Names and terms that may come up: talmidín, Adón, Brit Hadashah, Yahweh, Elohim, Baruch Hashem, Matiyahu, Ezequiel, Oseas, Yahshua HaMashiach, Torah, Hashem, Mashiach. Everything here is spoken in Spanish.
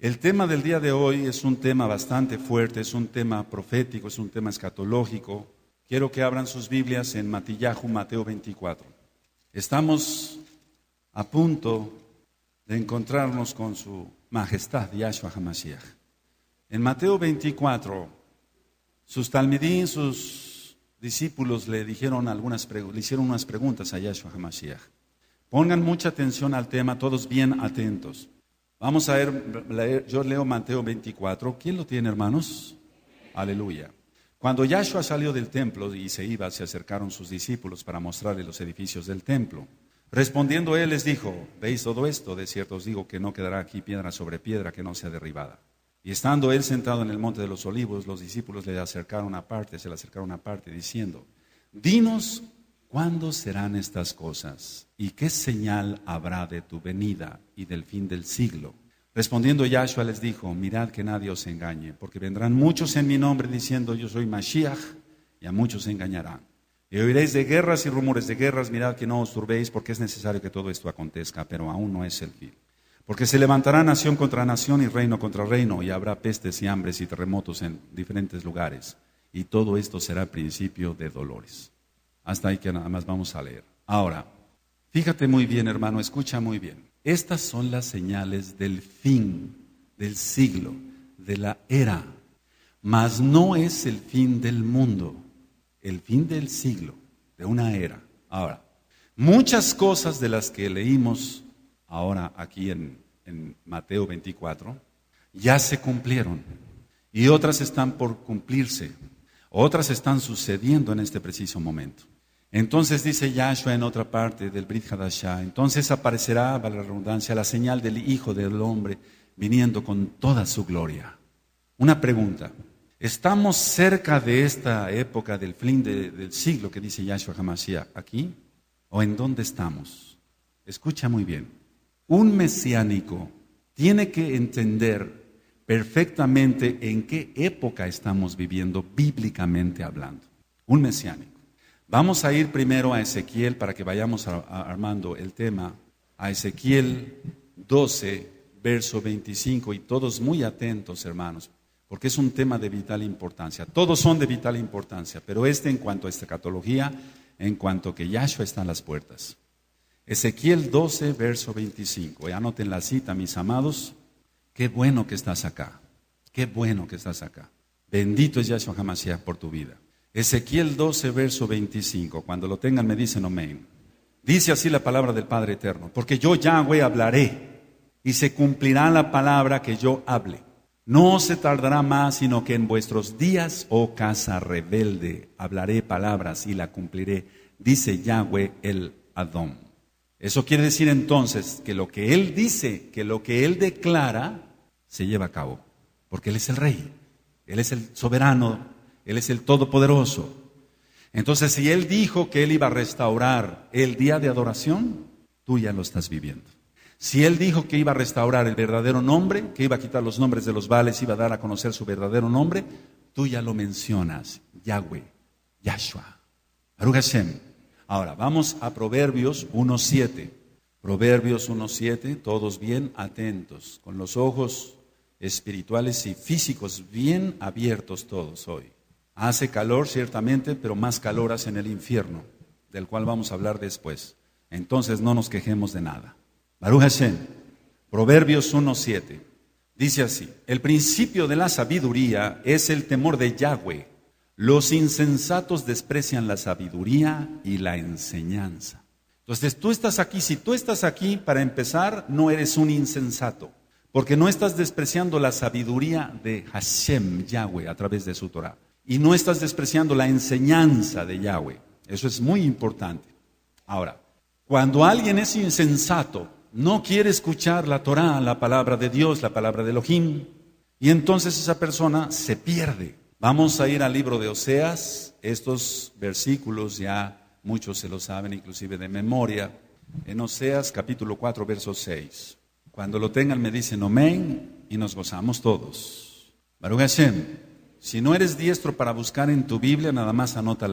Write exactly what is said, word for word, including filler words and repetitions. El tema del día de hoy es un tema bastante fuerte, es un tema profético, es un tema escatológico. Quiero que abran sus Biblias en Matiyahu, Mateo veinticuatro. Estamos a punto de encontrarnos con su majestad, Yahshua HaMashiach. En Mateo veinticuatro, sus talmidín, sus discípulos le, dijeron algunas, le hicieron unas preguntas a Yahshua HaMashiach. Pongan mucha atención al tema, todos bien atentos. Vamos a ver, leer, yo leo Mateo veinticuatro. ¿Quién lo tiene, hermanos? Aleluya. Cuando Yahshua salió del templo y se iba, se acercaron sus discípulos para mostrarle los edificios del templo. Respondiendo él les dijo: ¿Veis todo esto? De cierto os digo que no quedará aquí piedra sobre piedra que no sea derribada. Y estando él sentado en el monte de los olivos, los discípulos le acercaron aparte, se le acercaron aparte, diciendo: Dinos, ¿cuándo serán estas cosas? ¿Y qué señal habrá de tu venida y del fin del siglo? Respondiendo Yahshua les dijo: Mirad que nadie os engañe, porque vendrán muchos en mi nombre diciendo: Yo soy Mashiach, y a muchos se engañarán. Y oiréis de guerras y rumores de guerras. Mirad que no os turbéis, porque es necesario que todo esto acontezca, pero aún no es el fin. Porque se levantará nación contra nación y reino contra reino, y habrá pestes y hambres y terremotos en diferentes lugares. Y todo esto será principio de dolores. Hasta ahí que nada más vamos a leer. Ahora, fíjate muy bien, hermano, escucha muy bien. Estas son las señales del fin, del siglo, de la era. Mas no es el fin del mundo, el fin del siglo, de una era. Ahora, muchas cosas de las que leímos ahora aquí en, en Mateo veinticuatro, ya se cumplieron. Y otras están por cumplirse. Otras están sucediendo en este preciso momento. Entonces dice Yahshua en otra parte del Brit Hadashah: entonces aparecerá, para la redundancia, la señal del Hijo del Hombre viniendo con toda su gloria. Una pregunta: ¿estamos cerca de esta época del fin de, del siglo que dice Yahshua HaMashiach aquí? ¿O en dónde estamos? Escucha muy bien. Un mesiánico tiene que entender perfectamente en qué época estamos viviendo, bíblicamente hablando. Un mesiánico. Vamos a ir primero a Ezequiel para que vayamos a, a, armando el tema. A Ezequiel doce, verso veinticinco. Y todos muy atentos, hermanos, porque es un tema de vital importancia. Todos son de vital importancia, pero este en cuanto a escatología, en cuanto que Yahshua está en las puertas. Ezequiel doce, verso veinticinco. Y anoten la cita, mis amados. Qué bueno que estás acá. Qué bueno que estás acá. Bendito es Yahshua HaMashiach por tu vida. Ezequiel doce, verso veinticinco. Cuando lo tengan me dicen amén. Dice así la palabra del Padre Eterno: porque yo, Yahweh, hablaré, y se cumplirá la palabra que yo hable. No se tardará más, sino que en vuestros días, oh casa rebelde, hablaré palabras y la cumpliré, dice Yahweh el Adón. Eso quiere decir entonces que lo que Él dice, que lo que Él declara, se lleva a cabo. Porque Él es el Rey, Él es el soberano, Él es el Todopoderoso. Entonces, si Él dijo que Él iba a restaurar el día de adoración, tú ya lo estás viviendo. Si Él dijo que iba a restaurar el verdadero nombre, que iba a quitar los nombres de los vales, iba a dar a conocer su verdadero nombre, tú ya lo mencionas: Yahweh, Yahshua, Baruch Hashem. Ahora, vamos a Proverbios uno siete. Proverbios uno siete, todos bien atentos, con los ojos espirituales y físicos bien abiertos todos hoy. Hace calor, ciertamente, pero más calor hace en el infierno, del cual vamos a hablar después. Entonces no nos quejemos de nada. Baruch Hashem. Proverbios uno siete. Dice así: el principio de la sabiduría es el temor de Yahweh. Los insensatos desprecian la sabiduría y la enseñanza. Entonces tú estás aquí. Si tú estás aquí, para empezar, no eres un insensato, porque no estás despreciando la sabiduría de Hashem, Yahweh, a través de su Torah. Y no estás despreciando la enseñanza de Yahweh. Eso es muy importante. Ahora, cuando alguien es insensato, no quiere escuchar la Torah, la palabra de Dios, la palabra de Elohim, y entonces esa persona se pierde. Vamos a ir al libro de Oseas. Estos versículos ya muchos se los saben, inclusive de memoria. En Oseas, capítulo cuatro, verso seis. Cuando lo tengan me dicen amén y nos gozamos todos. Baruch Hashem. Si no eres diestro para buscar en tu Biblia, nada más anota